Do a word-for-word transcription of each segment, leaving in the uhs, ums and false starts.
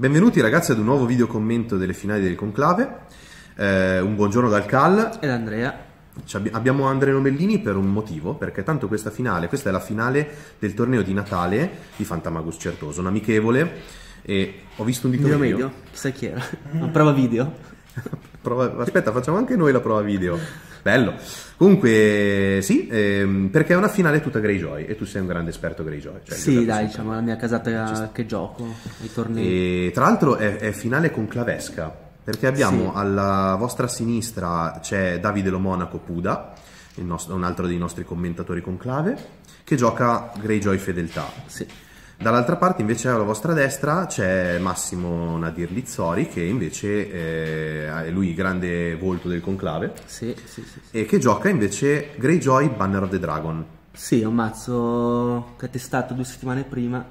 Benvenuti ragazzi ad un nuovo video commento delle finali del conclave. Eh, un buongiorno dal Cal e da Andrea. Abbiamo Andrea Nomellini per un motivo, perché tanto questa finale, questa è la finale del torneo di Natale di Fantamagus Certoso, un amichevole, e ho visto un dito medio. medio. Chissà chi era. Una prova video. prova... Aspetta, facciamo anche noi la prova video. Bello. Comunque sì, ehm, perché è una finale tutta Greyjoy e tu sei un grande esperto Greyjoy. Cioè, sì, dai, diciamo la mia casata che gioco, i tornei. E, tra l'altro è, è finale conclavesca, perché abbiamo sì. alla vostra sinistra c'è Davide Lo Monaco Puda, il nostro, un altro dei nostri commentatori conclave, che gioca Greyjoy Fedeltà. Sì. Dall'altra parte invece alla vostra destra c'è Massimo Nadir Lizzori, che invece eh, è lui il grande volto del conclave, sì, sì, sì, sì. e che gioca invece Greyjoy Banner of the Dragon. Sì, è un mazzo che ho testato due settimane prima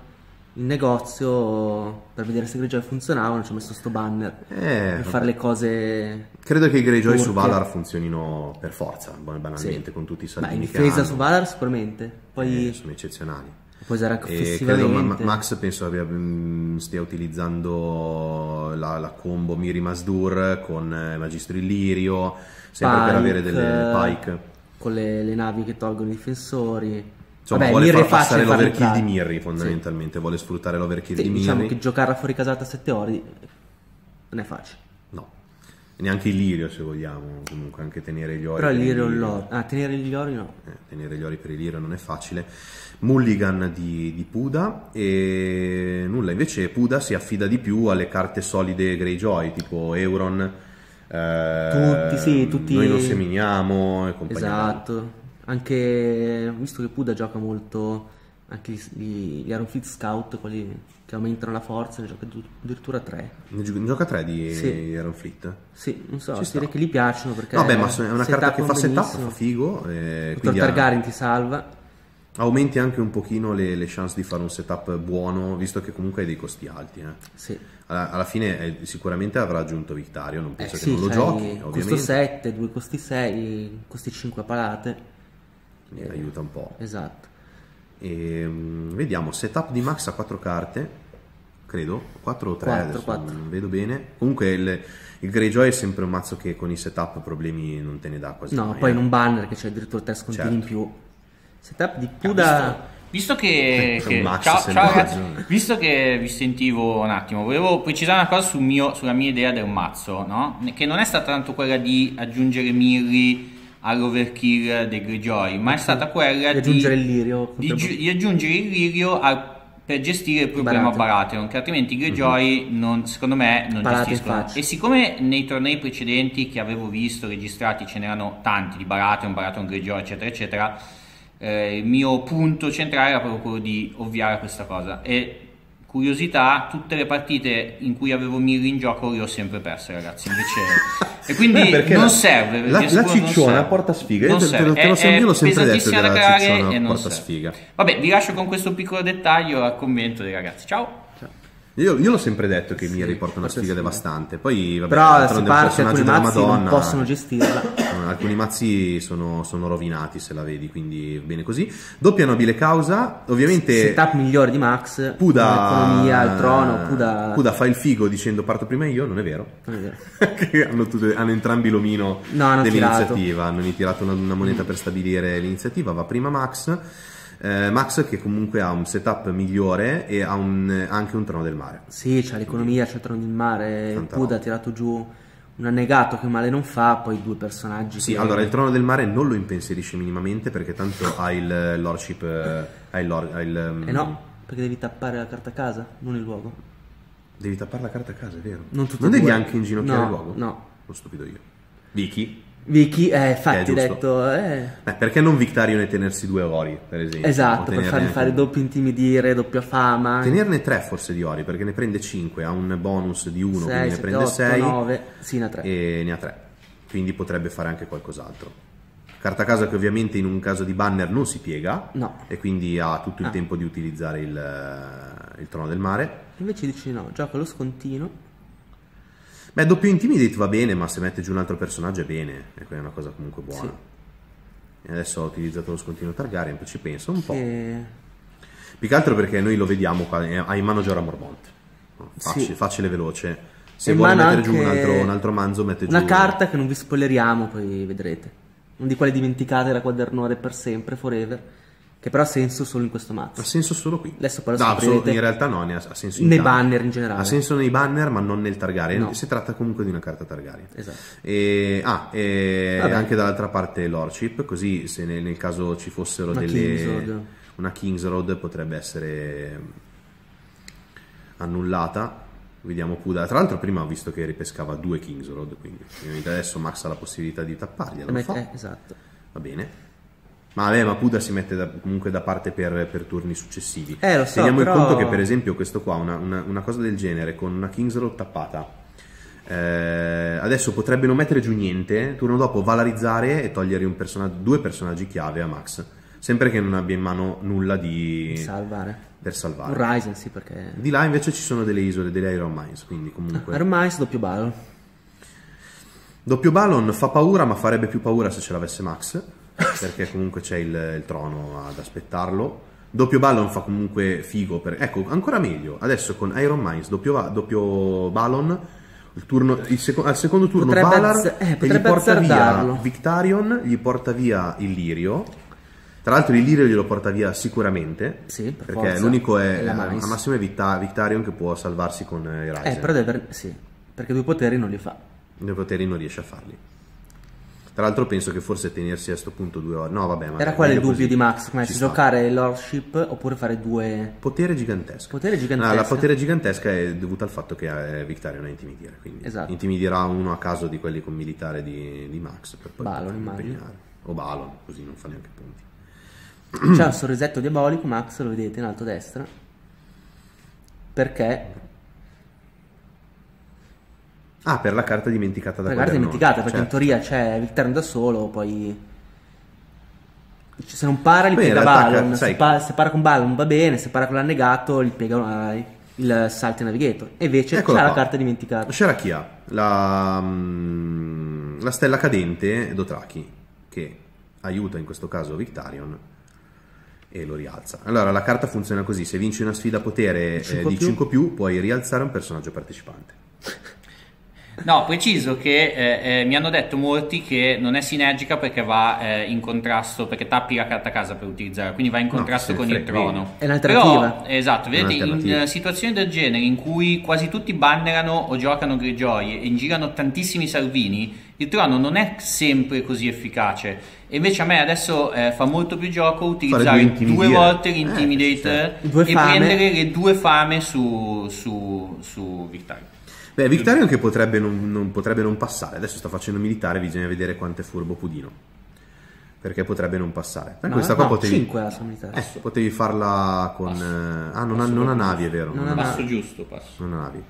in negozio per vedere se Greyjoy funzionavano, ci ho messo sto banner eh, per fare le cose. Credo che i Greyjoy su Valar funzionino per forza, banalmente, sì. con tutti i saltini. Ma in difesa su Valar sicuramente. Poi... Eh, sono eccezionali. Puoi usare anche offensivamente. Max penso abbia, stia utilizzando la, la combo Mirri Maz Duur con eh, Magister Illyrio, sempre Pike, per avere delle Pike con le, le navi che tolgono i difensori. Insomma, Vabbè, vuole Mirri far passare l'overkill di Mirri fondamentalmente, sì. vuole sfruttare l'overkill sì, di diciamo Mirri. Diciamo che giocarla fuori casata a sette ore non è facile. No, neanche Illyrio se vogliamo, comunque anche tenere gli ori. Però Illyrio lo... Ah, tenere gli ori no. Eh, tenere gli ori per Illyrio non è facile. Mulligan di, di Puda e nulla, invece Puda si affida di più alle carte solide Greyjoy, tipo Euron, eh, tutti, sì, tutti... noi non seminiamo e compagnia. Esatto, anche visto che Puda gioca molto anche gli, gli Iron Fleet Scout, quelli che aumentano la forza, ne gioca addirittura tre. Ne gioca tre di sì. Iron Fleet? Sì, non so, direi che gli piacciono perché... Vabbè, ma è una carta che fa benissimo. setup, fa figo. Eh, il Targaryen ha... ti salva. Aumenti anche un pochino le, le chance di fare un setup buono, visto che comunque hai dei costi alti. Eh. Sì. Alla, alla fine eh, sicuramente avrà aggiunto Victarion, non penso eh, che sì, non lo giochi, ovviamente. Costo sette, due costi sei, costi cinque palate. Mi eh, aiuta un po'. Esatto. E, vediamo, setup di Max a quattro carte, credo, quattro o tre, adesso quattro. Non vedo bene. Comunque il, il Greyjoy è sempre un mazzo che con i setup problemi non te ne dà quasi. No, mai. Poi in un banner che c'è addirittura tre scontini certo. in più. Setup di Puda. Visto, visto che, che ciao, ciao ragazzi, visto che vi sentivo un attimo, volevo precisare una cosa sul mio, sulla mia idea del mazzo, no? Che non è stata tanto quella di aggiungere Mirri all'overkill dei Greyjoy, ma è stata quella di aggiungere il Lirio, di, di aggiungere il Lirio al, per gestire il problema Baratheon, che altrimenti i Greyjoy mm-hmm. non, secondo me non Barate gestiscono. E siccome nei tornei precedenti che avevo visto registrati ce n'erano tanti di Baratheon, Baratheon Greyjoy eccetera eccetera, eh, il mio punto centrale era proprio quello di ovviare questa cosa. E curiosità, tutte le partite in cui avevo Mirri in gioco le ho sempre perse, ragazzi, invece e quindi Beh, non la, serve la, la cicciona porta sfiga, non serve. Te, te, te lo so, io l'ho sempre detto della cicciona e porta sfiga. Vabbè, vi lascio con questo piccolo dettaglio al commento dei ragazzi, ciao. Io, io l'ho sempre detto che sì, mi riporta una sfiga, sfiga devastante. Poi, vabbè, però se parte alcuni mazzi non possono gestirla. Alcuni mazzi sono, sono rovinati se la vedi, quindi bene così. Doppia nobile causa, ovviamente. Setup migliore di Max. Puda, al trono, Puda... Puda fa il figo dicendo parto prima io, non è vero? Non è vero. Che hanno, tutte, hanno entrambi l'omino no, dell'iniziativa. Hanno tirato una, una moneta mm. per stabilire l'iniziativa, va prima Max. Eh, Max che comunque ha un setup migliore e ha un, anche un trono del mare. Sì, c'ha l'economia, c'è il trono del mare. Tanta Puda ha tirato giù un annegato che male non fa, poi due personaggi. Sì, che... allora il trono del mare non lo impensierisce minimamente perché tanto ha il lordship. Ha il lord, ha il, eh no, perché devi tappare la carta a casa, non il luogo. Devi tappare la carta a casa, è vero? Non, non devi anche inginocchiare no, il luogo? No. Lo stupido io. Vicky. Vicky, eh, infatti, ho detto eh. Beh, perché non Victarion e tenersi due ori, per esempio? Esatto, per fargli fare un... doppio intimidire, doppia fama. Tenerne tre forse di ori, perché ne prende cinque, ha un bonus di uno, quindi ne prende sei, sì, ne ha tre. E ne ha tre, quindi potrebbe fare anche qualcos'altro. Carta a casa che ovviamente in un caso di banner non si piega, no. e quindi ha tutto il ah. tempo di utilizzare il, il trono del mare. Invece dici no, gioca lo scontino. Beh, doppio intimidate va bene, ma se mette giù un altro personaggio è bene, e quella è una cosa comunque buona. Sì. E adesso ho utilizzato lo scontino Targaryen, ci penso un po'. E... più che altro perché noi lo vediamo qua, ha in mano Jorah Mormont. facile, sì. facile e veloce. Se e vuole mettere giù un altro, un altro manzo, mette giù una carta che non vi spoileriamo, poi vedrete. Non di quelle dimenticate da quadernore per sempre, forever, che però ha senso solo in questo mazzo. Ha senso solo qui. Adesso poi lo no, solo, in realtà no, ne ha, ha senso in nei tanti. Banner in generale. Ha senso nei banner, ma non nel Targaryen. No. Si tratta comunque di una carta Targaryen. Esatto. E, ah, e anche dall'altra parte l'Orchip, così se nel, nel caso ci fossero una delle... King's Road. Una King's Road potrebbe essere annullata. Vediamo Puda. Tra l'altro prima ho visto che ripescava due King's Road, quindi adesso Max ha la possibilità di tappargli. Lo fa. Eh, esatto. Va bene. Ma vabbè, ma Puda si mette da, comunque da parte per, per turni successivi. Eh, lo so, teniamo però... il conto che per esempio questo qua, una, una, una cosa del genere, con una King's Road tappata, eh, adesso potrebbe non mettere giù niente, turno dopo valarizzare e togliere un personaggio, due personaggi chiave a Max, sempre che non abbia in mano nulla di... Salvare. Per salvare. Un Ryzen, sì, perché... Di là invece ci sono delle isole, delle Iron Mines, quindi comunque... Ah, Iron Mines, doppio Balon. Doppio Balon fa paura, ma farebbe più paura se ce l'avesse Max, perché comunque c'è il, il trono ad aspettarlo. Doppio Balon fa comunque figo per... Ecco, ancora meglio adesso con Iron Mines, doppio, doppio Balon, il turno, il seco, al secondo turno potrebbe Valar eh, e gli porta azzardarlo. Via Victarion, gli porta via Illyrio. Tra l'altro Illyrio glielo porta via sicuramente, sì, per perché l'unico è, è al massimo è Victarion che può salvarsi con i Ryzen. Eh, però deve, sì, perché due poteri non li fa. Due poteri non riesce a farli. Tra l'altro penso che forse tenersi a sto punto due ore... No, vabbè, ma... Era qual è il dubbio così, di Max? Come giocare l'Orship oppure fare due... Potere gigantesco. Potere gigantesco. No, la potere gigantesca è dovuta al fatto che Victarion è intimidire, quindi esatto. Intimidirà uno a caso di quelli con militare di, di Max per poi Balon, impegnare. O Balon, così non fa neanche punti. C'è un sorrisetto diabolico, Max, lo vedete in alto a destra, perché ah per la carta dimenticata da per la carta dimenticata perché certo. In teoria c'è il Victarion da solo, poi se non para gli Beh, piega Balon, se, pa se para con Balon va bene, se para con l'annegato gli piega il Salty Navigator, e invece c'è la carta dimenticata Sherakia, la, la stella cadente Dothraki, che aiuta in questo caso Victarion e lo rialza. Allora la carta funziona così: se vinci una sfida potere eh, di cinque più puoi rialzare un personaggio partecipante. No, preciso che eh, eh, mi hanno detto molti che non è sinergica perché va eh, in contrasto, perché tappi la carta a casa per utilizzarla, quindi va in contrasto no, con il trono. È un'alternativa. Esatto, vedete, in uh, situazioni del genere in cui quasi tutti bannerano o giocano Greyjoy e ingirano tantissimi Salvini, il trono non è sempre così efficace. E invece a me adesso eh, fa molto più gioco utilizzare due, due volte l'intimidator eh, e fame. prendere le due fame su, su, su Victarion. Beh, Victarion che potrebbe non, non, potrebbe non passare. Adesso sta facendo militare, bisogna vedere quanto è furbo Pudino, perché potrebbe non passare. No, questa no, qua no, potevi cinque la sua militare. Eh, potevi farla con... Passo. Ah, non, passo ha, non ha navi, è vero. Non, non ha passo navi. giusto, passo. Non ha navi.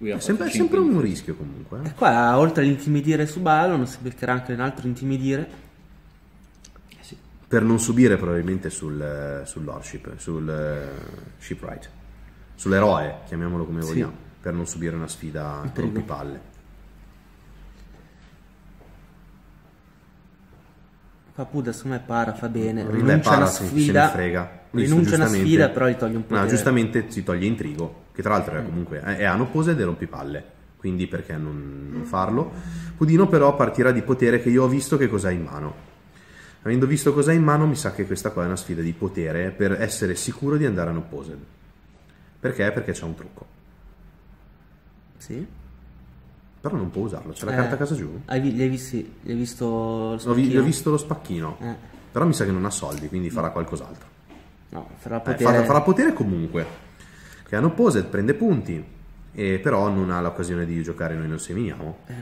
È ha sempre, sempre un rischio comunque. Eh. E qua, oltre all'intimidire su Balon, si beccherà anche un altro intimidire. Sì. Per non subire probabilmente sul, sull'Orship, sul uh, Shipwright. Sull'eroe, chiamiamolo come sì. vogliamo. Per non subire una sfida rompipalle. Qua Puda secondo me para, fa bene. Rinuncia a una sfida, se ne frega. Visto, rinuncia a una sfida, però gli toglie un po'. No, giustamente si toglie intrigo, che tra l'altro mm. è comunque è anoppose ed è rompipalle, quindi perché non, non farlo? Pudino però partirà di potere, che io ho visto che cos'ha in mano. Avendo visto cos'ha in mano, mi sa che questa qua è una sfida di potere per essere sicuro di andare un'opposed. Perché? Perché c'è un trucco. Sì. Però non può usarlo. C'è la eh, carta a casa giù? Hai, vi, hai, visti, hai visto lo spacchino? L'ho vi, visto lo spacchino. Eh. Però mi sa che non ha soldi, quindi farà qualcos'altro. No, farà potere. Eh, farà, farà potere comunque. Che hanno opposed, prende punti. E però non ha l'occasione di giocare, noi non seminiamo. Eh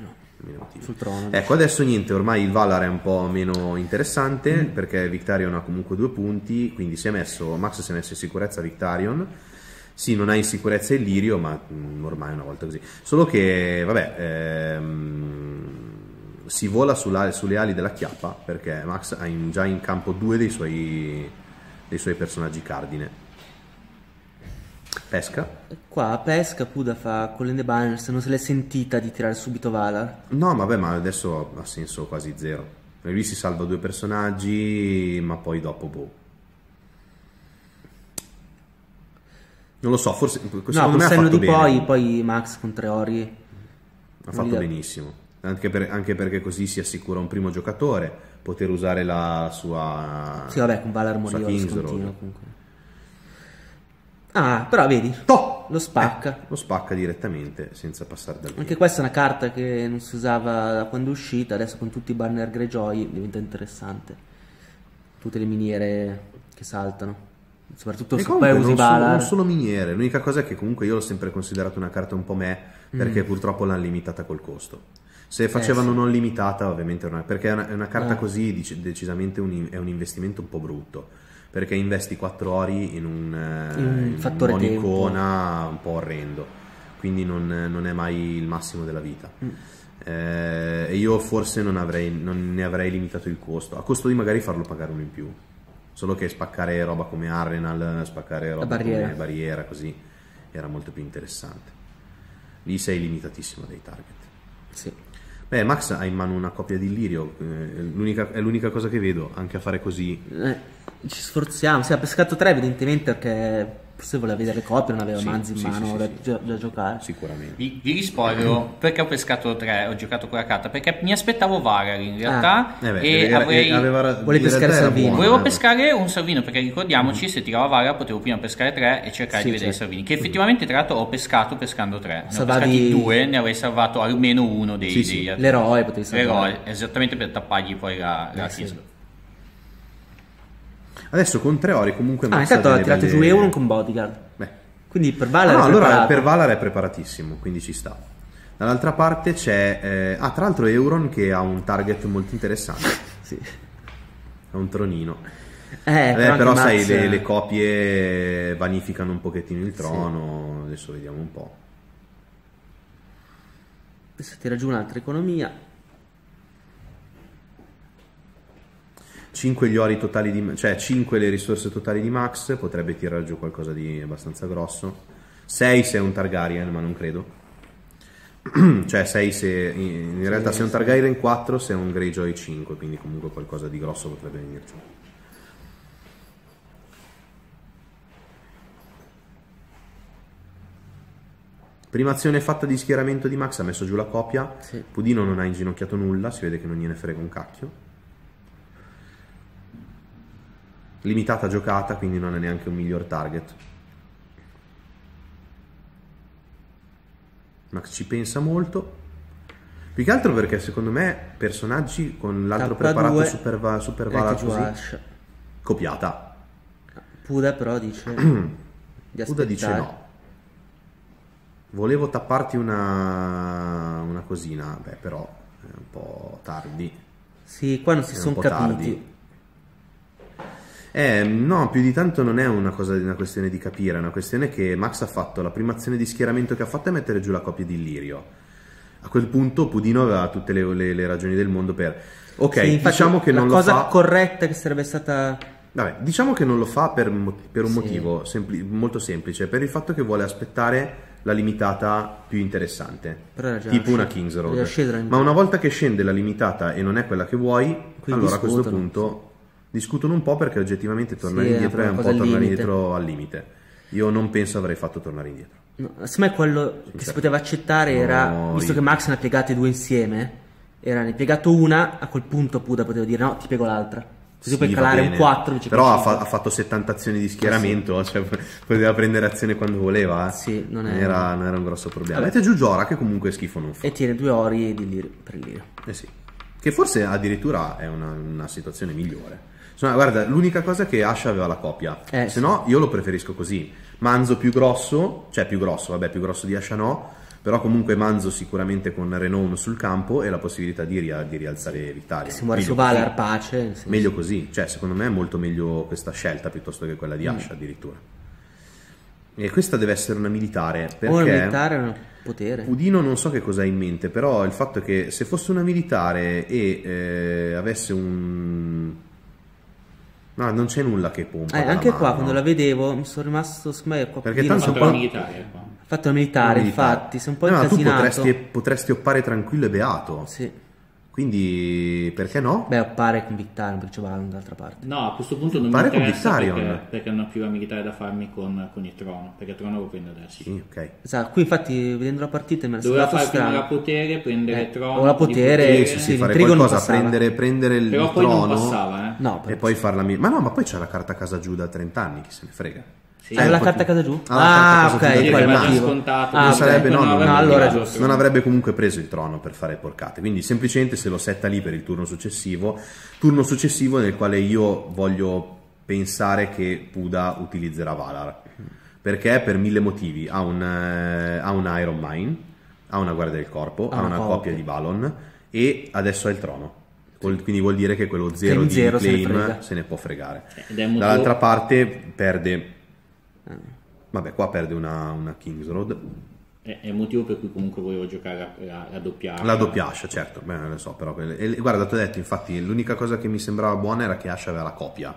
no. Sul trono. Ecco, adesso niente, ormai il Valar è un po' meno interessante, mm. perché Victarion ha comunque due punti, quindi si è messo, Max si è messo in sicurezza Victarion. Sì, non ha in sicurezza Illyrio, ma ormai è una volta così. Solo che, vabbè, ehm, si vola sulla, sulle ali della chiappa, perché Max ha in, già in campo due dei suoi, dei suoi personaggi cardine. Pesca. Qua pesca, Puda fa Call in the Banners, non se l'è sentita di tirare subito Valar. No, vabbè, ma adesso ha senso quasi zero. Lui si salva due personaggi, ma poi dopo boh. Non lo so, forse no, me ha fatto di bene. Poi, poi Max con Treori ha fatto Liga. benissimo, anche, per, anche perché così si assicura un primo giocatore, poter usare la sua... Sì vabbè, con Valar moriva comunque. Ah, però vedi, oh! lo spacca. Eh, lo spacca direttamente, senza passare dal... Anche questa è una carta che non si usava da quando è uscita, adesso con tutti i banner Greyjoy diventa interessante. Tutte le miniere che saltano. Soprattutto se poi usi Valar. Non solo miniere, l'unica cosa è che comunque io l'ho sempre considerato una carta un po' me, perché mm. purtroppo l'hanno limitata col costo. Se facevano eh, sì. non limitata ovviamente non è, perché è una, è una carta eh. così dic decisamente un, è un investimento un po' brutto, perché investi quattro ori in un, mm, in fattore un'icona un po' orrendo, quindi non, non è mai il massimo della vita. Mm. Eh, e io forse non, avrei, non ne avrei limitato il costo, a costo di magari farlo pagare uno in più. Solo che spaccare roba come Arenal, spaccare roba barriera. come Barriera, così, era molto più interessante. Lì sei limitatissimo dai target. Sì. Beh, Max ha in mano una copia di Illyrio, è l'unica cosa che vedo, anche a fare così. Eh, ci sforziamo, si sì, ha pescato tre evidentemente perché forse voleva vedere le copie, non aveva sì, manzi in sì, mano sì, da, sì. Gi da giocare. Sicuramente. Vi, vi rispoglio perché ho pescato tre, ho giocato quella carta, perché mi aspettavo Valar in realtà. Ah. Eh beh, e era, avrei... aveva... Volevi pescare Salvini. Buona, Volevo eh, pescare un Salvino, perché ricordiamoci, mm. se tirava Valar potevo prima pescare tre e cercare sì, di vedere i Salvini. Che effettivamente mm. tra l'altro ho pescato pescando tre. Ne Salvavi... ho pescati due, ne avrei salvato almeno uno dei... Sì, sì. dei L'eroe potevi salvare. L'eroe, esattamente per tappargli poi la, la eh, sì. Adesso con tre ori comunque... Ah, intanto ha tirato belle... giù Euron con Bodyguard. Beh. Quindi per Valar ah, no, è allora preparato. Per Valar è preparatissimo, quindi ci sta. Dall'altra parte c'è... Eh... Ah, tra l'altro Euron che ha un target molto interessante. Sì. Ha un tronino. Eh, Beh, però Max... sai, le, le copie vanificano un pochettino il trono. Sì. Adesso vediamo un po'. Adesso tira giù un'altra economia. cinque gli ori totali di, cioè cinque le risorse totali di Max, potrebbe tirare giù qualcosa di abbastanza grosso. sei se è un Targaryen, ma non credo. Cioè sei se in sì, realtà se è un Targaryen quattro, se è un Greyjoy cinque, quindi comunque qualcosa di grosso potrebbe venire giù. Prima azione fatta di schieramento di Max, ha messo giù la copia. Sì. Pudino non ha inginocchiato nulla, si vede che non gliene frega un cacchio. Limitata giocata, quindi non è neanche un miglior target. Max ci pensa molto. Più che altro perché secondo me personaggi con l'altro preparato super, va, super Valar così. Asha. Copiata. Puda però dice... di Puda dice no. Volevo tapparti una, una cosina, beh però è un po' tardi. Sì, qua non si sono capiti. Tardi. Eh, no, più di tanto non è una, cosa, una questione di capire, è una questione che Max ha fatto, la prima azione di schieramento che ha fatto è mettere giù la copia di Illyrio. A quel punto Pudino aveva tutte le, le, le ragioni del mondo per... Ok, sì, diciamo che non lo fa... La cosa corretta che sarebbe stata... Vabbè, diciamo che non lo fa per, per un sì. motivo sempli, molto semplice, per il fatto che vuole aspettare la limitata più interessante, tipo una King's Road. Ma una volta che scende la limitata e non è quella che vuoi, quindi allora scuotono. A questo punto... Discutono un po' perché oggettivamente tornare sì, indietro è un po' tornare limite. indietro al limite. Io non penso avrei fatto tornare indietro. No, secondo me quello Sinceramente. che si poteva accettare no, era, no, visto io... che Max ne ha piegate due insieme, era ne ha piegato una, a quel punto Puda poteva dire no, ti piego l'altra. Così sì, puoi calare un quattro. Però ha, fa ha fatto settanta azioni di schieramento, sì. cioè poteva prendere azione quando voleva. Eh. Sì, non, è... non, era, non era un grosso problema. Vabbè. Mette giù Jorah che comunque schifo non fa. E tiene due ori di lire, per lire. Eh sì. Che forse addirittura è una, una situazione migliore. Insomma, guarda, l'unica cosa è che Asha aveva la copia, eh, se no sì. io lo preferisco così. Manzo più grosso, cioè più grosso, vabbè più grosso di Asha no, però comunque Manzo sicuramente con Renault sul campo e la possibilità di, rial di rialzare Victarion. Se muore su Valar pace. Sì. Meglio così, cioè secondo me è molto meglio questa scelta piuttosto che quella di Asha mm. addirittura. E questa deve essere una militare, perché... O una militare no. Potere. Pudino non so che cosa ha in mente, però il fatto è che se fosse una militare e eh, avesse un... No, non c'è nulla che pompa. Eh, anche qua, mano. quando la vedevo, mi sono rimasto... Perché Pudino, tanto fatto la militare. Fatto la militare, infatti, sei un po' no, incasinato. Tu potresti, potresti oppare tranquillo e beato. Sì. Quindi perché no? Beh, appare con Victarion, perché c'è Balon dall'altra parte. No, a questo punto non appare mi interessa con perché, perché non ho più la militare da farmi con, con il trono, perché il trono lo prendo adesso. Sì, ok. Esatto, qui infatti vedendo la partita mi è doveva fare strano. Prima la potere, prendere eh, il trono. O la potere, potere. Sì, sì, sì, fare qualcosa, prendere, prendere il Però trono. Però poi non passava, eh? No, poi e poi farla militare. Ma no, ma poi c'è la carta casa giù da trent'anni, chi se ne frega. Sì, eh, la carta casa giù? Ah, ah ok, okay. Quel scontato, ah, non, okay. Sarebbe, no, non, no, allora, preso, non avrebbe comunque preso il trono per fare porcate, quindi semplicemente se lo setta lì per il turno successivo, turno successivo nel quale io voglio pensare che Puda utilizzerà Valar, perché per mille motivi ha un, eh, ha un Iron Mine, ha una guardia del corpo, ah, ha una oh, copia okay. di Balon e adesso ha il trono. Quindi vuol dire che quello zero di claim se ne, se ne può fregare. Dall'altra parte perde... Vabbè, qua perde una, una King's Road. È il motivo per cui comunque volevo giocare la, la, la doppia Asha. La doppia Asha, certo. Beh, non lo so, però... E, guarda, ti ho detto, infatti, l'unica cosa che mi sembrava buona era che Asha aveva la copia.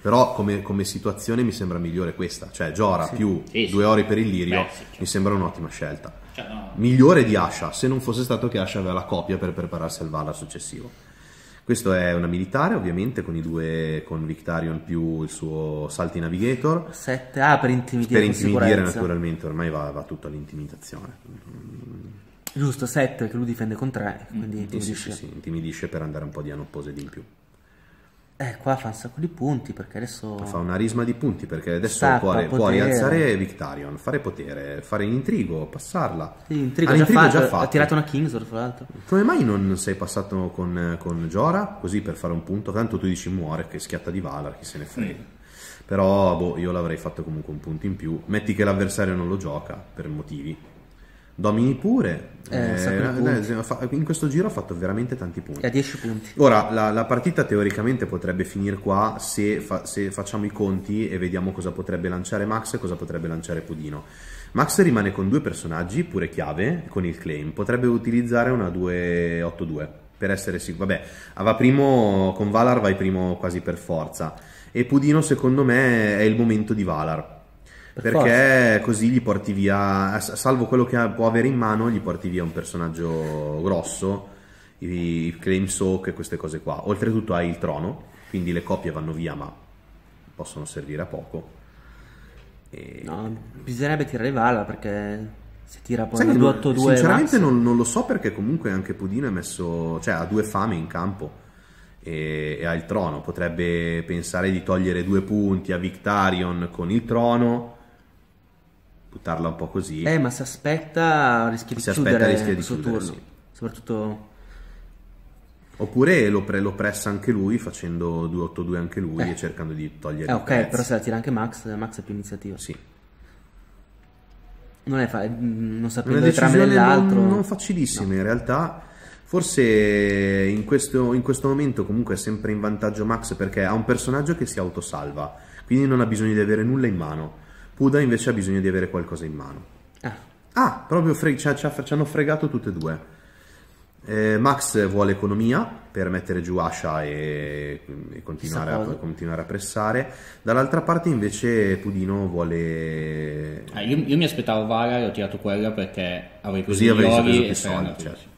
Però come, come situazione mi sembra migliore questa. Cioè, Jorah sì. più sì, sì. due ori per Illyrio Beh, sì, certo. mi sembra un'ottima scelta. Cioè, no. Migliore di Asha, se non fosse stato che Asha aveva la copia per prepararsi al Valar successivo. Questo è una militare, ovviamente, con i due, con Victarion più il suo Salty Navigator. sette Ah, per intimidire. Per intimidire, naturalmente, ormai va, va tutto all'intimidazione. Giusto, sette perché lui difende con tre, quindi mm. intimidisce. Sì, sì, sì, intimidisce per andare un po' di anoppose di in più. Eh, qua fa un sacco di punti, perché adesso... Fa una risma di punti, perché adesso Stappa, può, potere. può rialzare Victarion, fare potere, fare l'intrigo, passarla. Sì, l'intrigo ah, già, fatto, già fatto. Ha tirato una Kingsor, tra l'altro. Come mai non sei passato con, con Jorah, così per fare un punto? Tanto tu dici muore, che schiatta di Valar, chi se ne frega. Mm. Però, boh, io l'avrei fatto comunque un punto in più. Metti che l'avversario non lo gioca, per motivi. Domini pure, eh, eh, in questo giro ha fatto veramente tanti punti. A dieci punti. Ora, la, la partita teoricamente potrebbe finire qua se, fa, se facciamo i conti e vediamo cosa potrebbe lanciare Max e cosa potrebbe lanciare Pudino. Max rimane con due personaggi, pure chiave, con il claim. Potrebbe utilizzare una due otto due per essere sicuro. Vabbè, va primo, con Valar vai primo quasi per forza. E Pudino secondo me è il momento di Valar. Per perché forza. Così gli porti via, salvo quello che può avere in mano, gli porti via un personaggio grosso, i, i claim soak e queste cose qua. Oltretutto hai il trono, quindi le copie vanno via ma possono servire a poco. E... No, bisognerebbe tirare Valar perché se tira poi sai una due otto due... Sinceramente non, non lo so perché comunque anche Pudino è messo, cioè ha due fame in campo. E ha il trono, potrebbe pensare di togliere due punti a Victarion con il trono. Buttarla un po' così. Eh, ma si aspetta rischia di si chiudere aspetta, rischia di il suo chiudere, turno. Sì. Soprattutto... Oppure lo, pre, lo pressa anche lui facendo due otto due anche lui eh. e cercando di togliere eh, ok, prezzi. Però se la tira anche Max, Max è più iniziativa. Sì. Non è fa non sapendo le trame dell'altro. Non, non facilissime no. in realtà. Forse in questo, in questo momento comunque è sempre in vantaggio Max perché ha un personaggio che si autosalva, quindi non ha bisogno di avere nulla in mano. Puda invece ha bisogno di avere qualcosa in mano. Ah, ah proprio fre ci, ci, ci hanno fregato tutte e due. Eh, Max vuole economia per mettere giù Asha e, e continuare, a, continuare a pressare. Dall'altra parte invece Pudino vuole... Ah, io, io mi aspettavo Valar e ho tirato quella perché avrei preso i lori e soldi. Certo.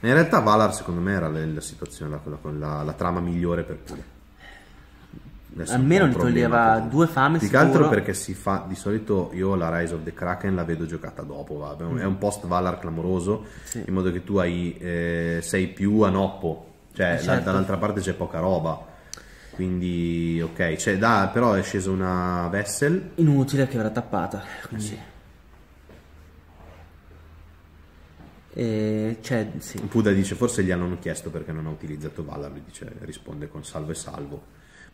In realtà Valar secondo me era la, la situazione, la, la, la, la trama migliore per Puda. Adesso almeno gli toglieva due fame più che altro perché si fa di solito io la Rise of the Kraken la vedo giocata dopo va. È un post Valar clamoroso sì. in modo che tu hai eh, sei più a noppo cioè eh certo. dall'altra parte c'è poca roba quindi ok cioè, da, però è scesa una Vessel inutile che verrà tappata quindi eh sì. Eh, cioè, sì. Puda dice forse gli hanno chiesto perché non ha utilizzato Valar lui dice, risponde con salvo e salvo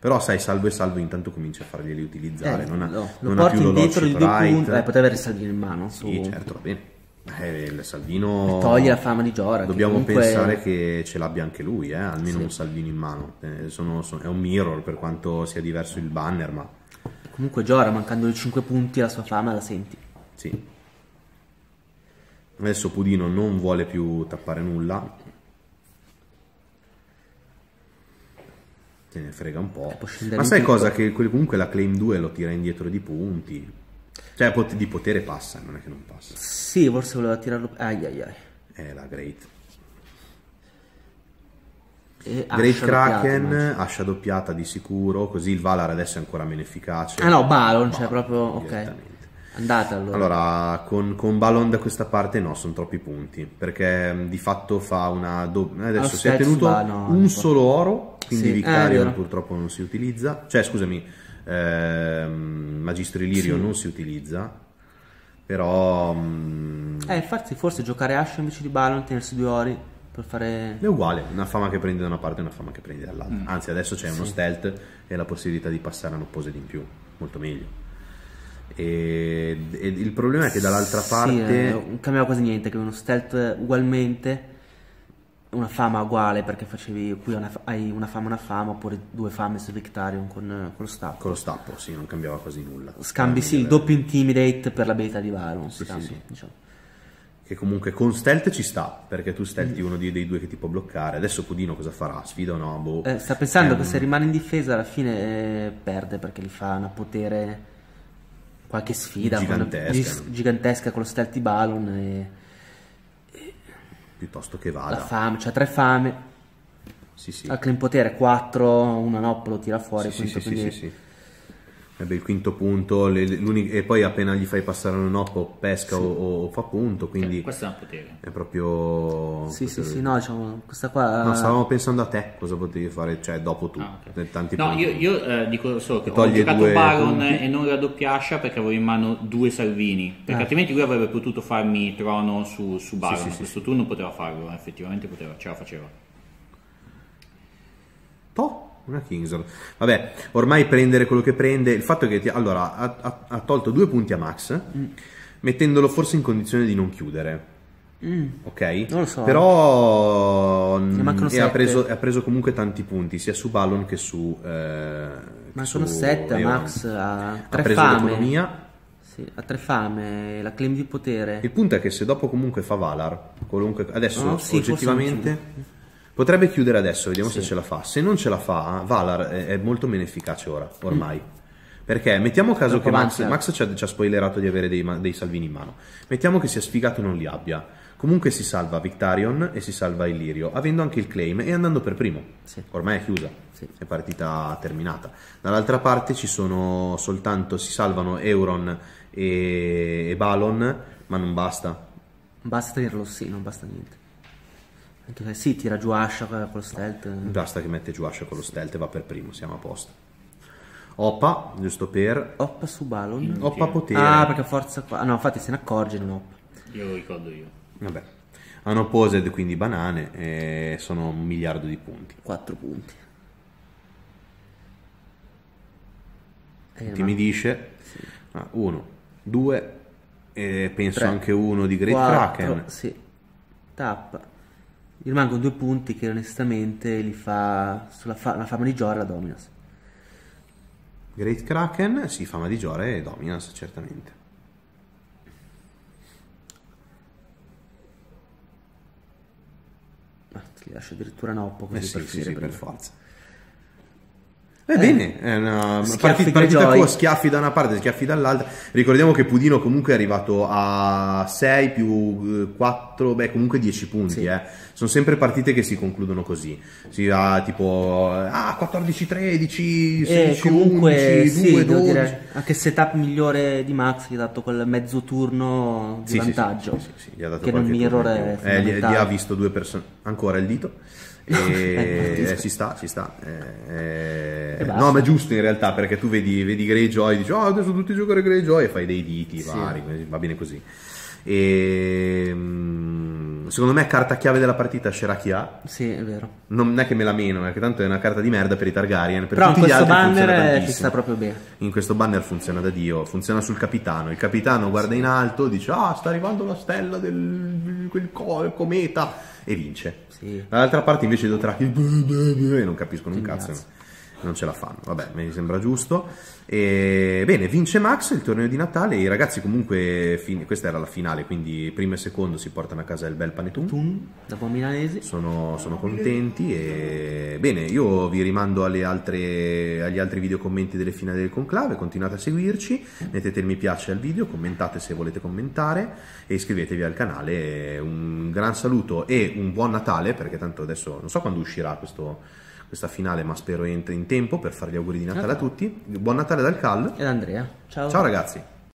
però sai salvo e salvo intanto comincia a farglieli utilizzare eh, non ha, lo, non lo ha più l'olocito right eh, poteva avere il Salvino in mano su... sì certo va bene eh, il Salvino e toglie la fama di Jorah dobbiamo comunque... pensare che ce l'abbia anche lui eh? almeno sì. un Salvino in mano eh, sono, sono, è un mirror per quanto sia diverso il banner ma comunque Jorah mancando i cinque punti la sua fama la senti sì adesso Pudino non vuole più tappare nulla se ne frega un po'. Ma sai cosa? Che comunque la claim due lo tira indietro di punti. Cioè di potere passa, non è che non passa. Sì, forse voleva tirarlo... Ai ai ai. Eh, la great. E Great Kraken, Asha doppiata di sicuro, così il Valar adesso è ancora meno efficace. Ah no, Balon, Balon cioè proprio, ok. Andata allora. Allora, con, con Balon da questa parte no, sono troppi punti, perché di fatto fa una... Adesso si è tenuto va, no, un solo oro, quindi sì. Victarion eh, purtroppo non si utilizza, cioè scusami, eh, Magister Illyrio sì. non si utilizza, però... Mm, eh, infatti forse giocare Asha invece di Balon, tenersi due ori... Per fare... È uguale, una fama che prendi da una parte e una fama che prendi dall'altra. Mm. Anzi, adesso c'è sì. uno stealth e la possibilità di passare a un opposed in più, molto meglio. E, e il problema è che dall'altra sì, parte. Eh, non cambiava quasi niente, che uno stealth ugualmente, una fama uguale, perché facevi qui una, hai una fama, una fama, oppure due fame su Victarion con, con lo stappo. Con lo stappo, sì, non cambiava quasi nulla. Scambi, sì, il doppio intimidate per l'abilità di Balon. Sì, scambi, sì, sì. diciamo. Che comunque con stealth ci sta, perché tu stealthi uno dei, dei due che ti può bloccare. Adesso Pudino cosa farà? Sfida o no? Boh. Eh, sta pensando eh, che se rimane in difesa alla fine eh, perde, perché gli fa una potere, qualche sfida gigantesca, quando, gigantesca con lo stealth di Balon e, e piuttosto che vada. La fame, cioè tre fame. Sì, sì. Anche in potere quattro, uno no, lo tira fuori. Sì, quinto, sì, quindi... sì, sì, sì. Il quinto punto le, e poi appena gli fai passare un oppo pesca sì. o, o fa punto, quindi eh, questo è un potere, è proprio sì sì sì no diciamo questa qua no stavamo pensando a te cosa potevi fare, cioè dopo tu ah, okay. tanti no punti. io, io eh, dico solo che ho giocato Baron punti. e non la doppia Asha perché avevo in mano due Salvini, perché eh. altrimenti lui avrebbe potuto farmi trono su, su Baron sì, sì, questo sì, turno sì. poteva farlo, effettivamente poteva, ce la faceva. Toh. Una King's Road. Vabbè, ormai prendere quello che prende. Il fatto è che ti, allora, ha, ha, ha tolto due punti a Max, mm. mettendolo forse in condizione di non chiudere. Mm. Ok? Non lo so. Però mh, e ha, preso, ha preso comunque tanti punti, sia su Balon che su. Eh, ma sono sette. Max ha tre ha preso l'economia. Sì, ha tre fame, la claim di potere. Il punto è che se dopo comunque fa Valar, qualunque, adesso no, sì, oggettivamente. Potrebbe chiudere adesso, vediamo sì. se ce la fa. Se non ce la fa, Valar è molto meno efficace ora, ormai. Mm. Perché mettiamo caso Troppo che Max, Max ci, ha, ci ha spoilerato di avere dei, dei salvini in mano. Mettiamo che sia sfigato e non li abbia. Comunque si salva Victarion e si salva Illyrio, avendo anche il claim e andando per primo. Sì. Ormai è chiusa, sì. è partita terminata. Dall'altra parte ci sono soltanto, si salvano Euron e, e Balon, ma non basta. Basta tirarlo, sì, non basta niente. Si sì, tira giù Asha con lo stealth. Basta che mette giù Asha con lo stealth e va per primo, siamo a posto. Oppa, giusto per... Oppa su Balon. Oppa potere. Ah, perché forza... Ah, no, infatti se ne accorge non oppa. Io lo ricordo io. Vabbè. Hanno opposed, quindi banane, e sono un miliardo di punti. Quattro punti. Eh, Intimidisce. Sì. Ah, uno, due, e penso tre, anche uno di Great quattro, Kraken. Sì. Tappa. Gli rimangono due punti che onestamente li fa sulla fa la fama di Jorah e la Dominance. Great Kraken, sì, fama di Jorah e Dominance, certamente. Ma ti lascio addirittura Noppo così eh sì, per, sì, sì, per forza. Eh, eh, bene, è una partita, partita tua, schiaffi da una parte, schiaffi dall'altra. Ricordiamo che Pudino comunque è arrivato a sei più quattro, beh comunque dieci punti. Sì. Eh. Sono sempre partite che si concludono così. Si va tipo ah, quattordici tredici, eh, sedici undici, sì, due dodici. Anche setup migliore di Max, gli ha dato quel mezzo turno di sì, vantaggio. Sì, sì, sì, sì, gli ha dato che non mirror è eh, gli, gli ha visto due persone, ancora il dito. E eh, si sta, si sta eh, eh, no ma è giusto in realtà, perché tu vedi, vedi Greyjoy e dici oh, adesso tutti giocare Greyjoy e fai dei diti sì. vari, va bene così. E secondo me carta chiave della partita Sherakia. Sì, è vero. Non è che me la meno, perché tanto è una carta di merda per i Targaryen, per però tutti in questo gli altri banner ci sta proprio bene. In questo banner funziona da dio, funziona sul capitano. Il capitano guarda sì. in alto, dice ah oh, sta arrivando la stella del quel co cometa e vince. Sì. Dall'altra parte invece i Dothraki non capiscono un cazzo. non ce la fanno, vabbè, mi sembra giusto. E, bene, vince Max il torneo di Natale, i ragazzi comunque, fin... questa era la finale, quindi primo e secondo si portano a casa il bel panettone da buon milanese, sono, sono contenti. E bene, io vi rimando alle altre, agli altri video commenti delle finali del conclave, continuate a seguirci, mettete il mi piace al video, commentate se volete commentare e iscrivetevi al canale. Un gran saluto e un buon Natale, perché tanto adesso non so quando uscirà questo... questa finale, ma spero entri in tempo per fare gli auguri di Natale, Natale a tutti. Buon Natale dal Cal e da Andrea. Ciao, ciao ragazzi.